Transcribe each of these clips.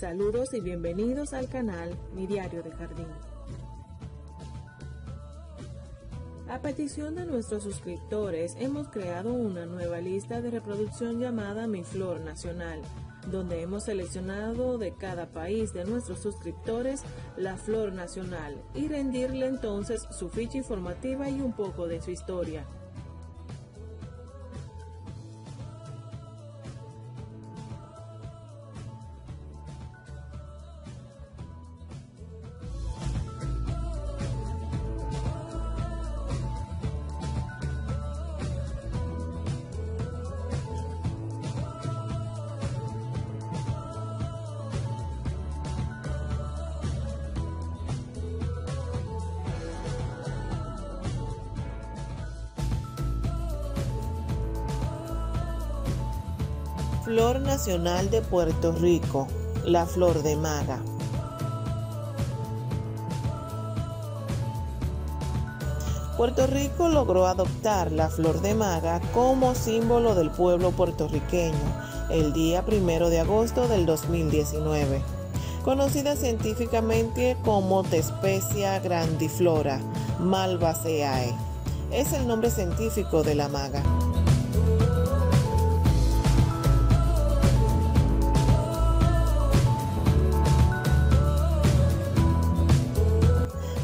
Saludos y bienvenidos al canal Mi Diario de Jardín. A petición de nuestros suscriptores hemos creado una nueva lista de reproducción llamada Mi Flor Nacional, donde hemos seleccionado de cada país de nuestros suscriptores la flor nacional y rendirle entonces su ficha informativa y un poco de su historia. Flor nacional de Puerto Rico, la flor de Maga. Puerto Rico logró adoptar la flor de Maga como símbolo del pueblo puertorriqueño el día 1 de agosto del 2019, conocida científicamente como Tespesia grandiflora, Malvaceae. Es el nombre científico de la maga.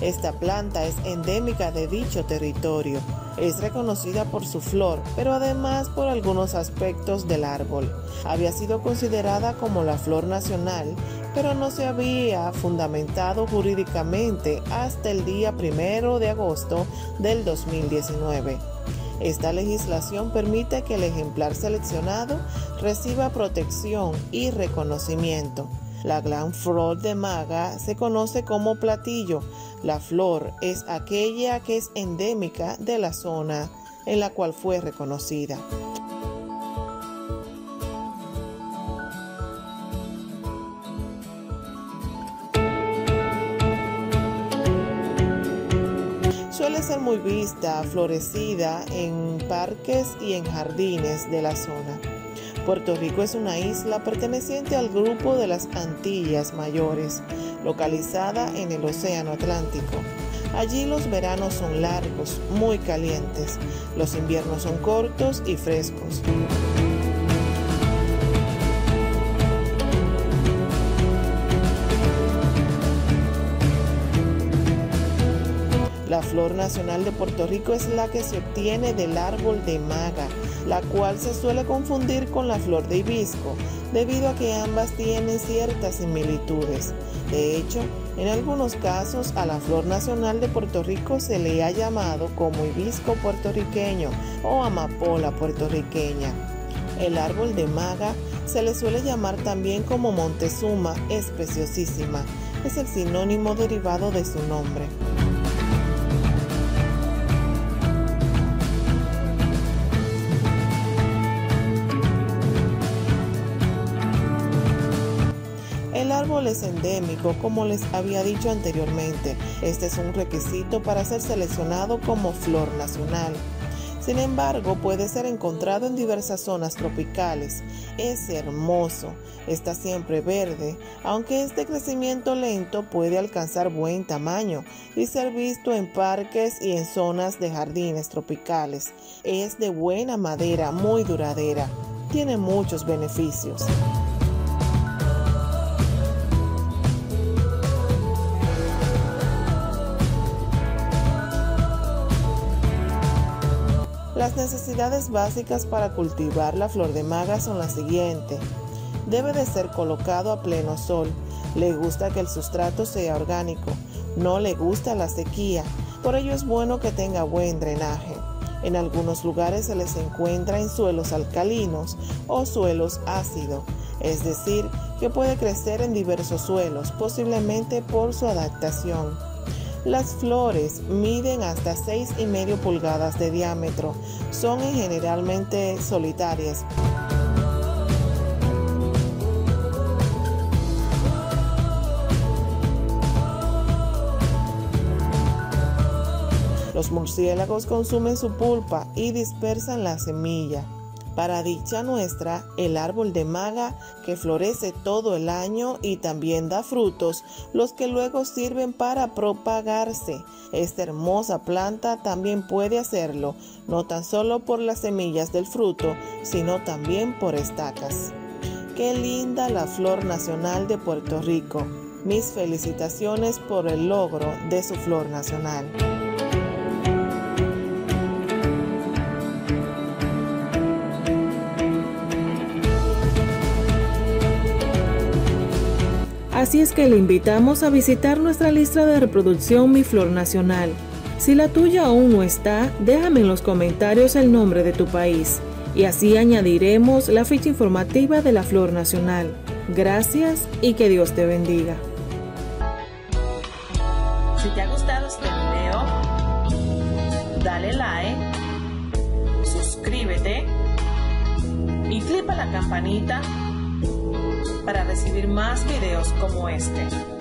Esta planta es endémica de dicho territorio. Es reconocida por su flor, pero además por algunos aspectos del árbol. Había sido considerada como la flor nacional, pero no se había fundamentado jurídicamente hasta el día 1 de agosto del 2019. Esta legislación permite que el ejemplar seleccionado reciba protección y reconocimiento. La gran flor de maga se conoce como platillo. La flor es aquella que es endémica de la zona en la cual fue reconocida. Suele ser muy vista, florecida en parques y en jardines de la zona. Puerto Rico es una isla perteneciente al grupo de las Antillas Mayores, localizada en el Océano Atlántico. Allí los veranos son largos, muy calientes. Los inviernos son cortos y frescos. La flor nacional de Puerto Rico es la que se obtiene del árbol de maga, la cual se suele confundir con la flor de hibisco, debido a que ambas tienen ciertas similitudes. De hecho, en algunos casos a la flor nacional de Puerto Rico se le ha llamado como hibisco puertorriqueño o amapola puertorriqueña. El árbol de maga se le suele llamar también como Montezuma especiosísima, es el sinónimo derivado de su nombre. El árbol es endémico, como les había dicho anteriormente. Este es un requisito para ser seleccionado como flor nacional. Sin embargo, puede ser encontrado en diversas zonas tropicales. Es hermoso, está siempre verde, aunque este crecimiento lento puede alcanzar buen tamaño y ser visto en parques y en zonas de jardines tropicales. Es de buena madera, muy duradera. Tiene muchos beneficios. Las necesidades básicas para cultivar la flor de maga son las siguientes. Debe de ser colocado a pleno sol. Le gusta que el sustrato sea orgánico. No le gusta la sequía. Por ello es bueno que tenga buen drenaje. En algunos lugares se les encuentra en suelos alcalinos o suelos ácidos. Es decir, que puede crecer en diversos suelos, posiblemente por su adaptación. Las flores miden hasta 6,5 pulgadas de diámetro, son generalmente solitarias. Los murciélagos consumen su pulpa y dispersan la semilla. Para dicha nuestra, el árbol de maga, que florece todo el año y también da frutos, los que luego sirven para propagarse. Esta hermosa planta también puede hacerlo, no tan solo por las semillas del fruto, sino también por estacas. ¡Qué linda la flor nacional de Puerto Rico! Mis felicitaciones por el logro de su flor nacional. Así es que le invitamos a visitar nuestra lista de reproducción Mi Flor Nacional. Si la tuya aún no está, déjame en los comentarios el nombre de tu país y así añadiremos la ficha informativa de la Flor Nacional. Gracias y que Dios te bendiga. Si te ha gustado este video, dale like, suscríbete y clica la campanita para recibir más videos como este.